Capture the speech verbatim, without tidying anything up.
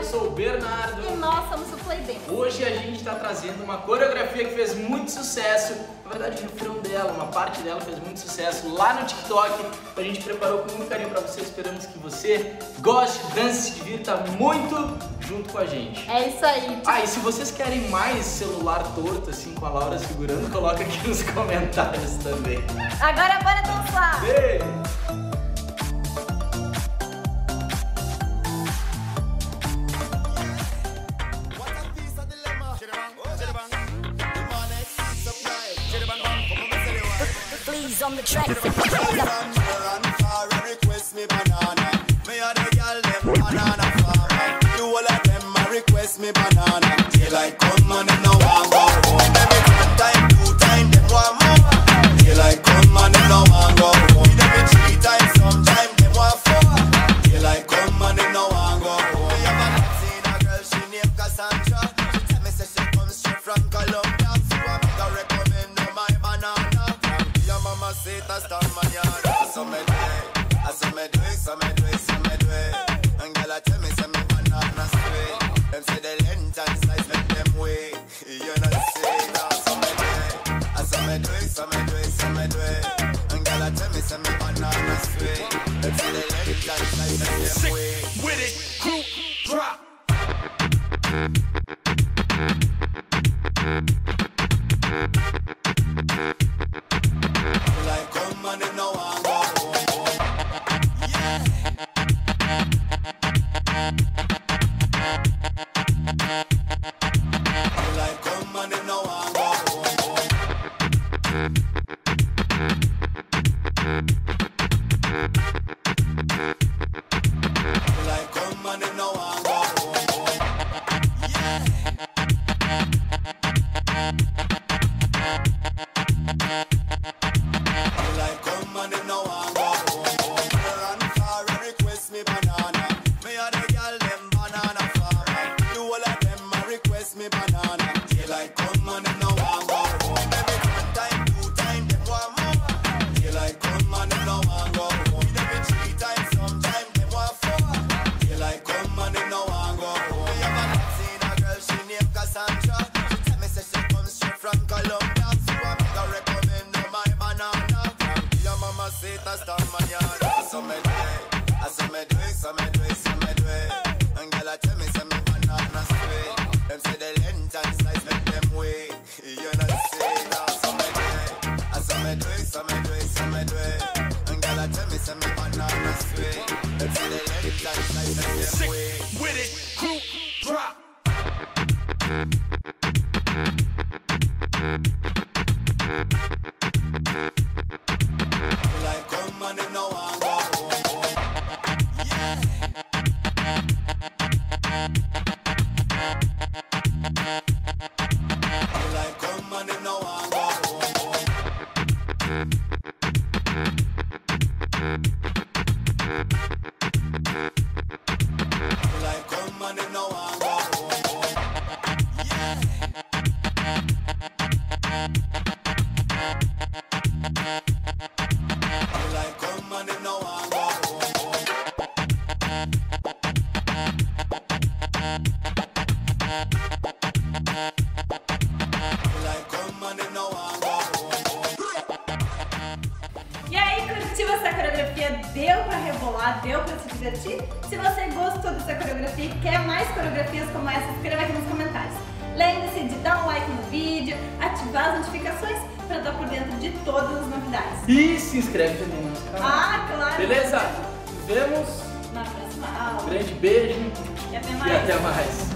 eu sou o Bernardo. E nós somos o Playdance. Hoje a gente está trazendo uma coreografia que fez muito sucesso. Na verdade, o refrão dela, uma parte dela fez muito sucesso lá no TikTok. A gente preparou com muito carinho para você. Esperamos que você goste, dance, se divirta muito junto com a gente. É isso aí. Ah, e se vocês querem mais celular torto, assim, com a Laura segurando, coloca aqui nos comentários também. Agora bora dançar! Beijo! Please on the track. Request me banana. Me and the girl them banana farmer. You all of them a request me banana. They like come on and now want go home. Every one time, two time, them want more. They like come on and now want go home. Every three time, sometime them want four. They like come on and now want go home. We have a seen a girl she named Cassandra. She tell me she comes straight from Colombia. Hasta mañana, eso me duele, eso me duele, eso me duele, eso me duele. And girl, I tell me, say me banana sweet. Them say the length and size make them wait. You know the same, eso me duele, eso me duele, eso me duele, eso me duele. And girl, I tell me, say me banana sweet. Them say the length and size make them wait. Sick with it, crew drop. Sick with it, crew drop. Like come on and now I go home. Yeah. Like come on and now I go home. E aí, curtiu essa coreografia? Deu pra rebolar? Deu pra se divertir? Se você gostou dessa coreografia e quer mais coreografias como essa, escreva aqui nos comentários. Lembre-se de dar um like no vídeo, ativar as notificações pra estar por dentro de todas as novidades. E se inscreve também no nosso canal. Ah, claro! Beleza? Nos vemos na próxima aula. Grande beijo e até mais. E até mais.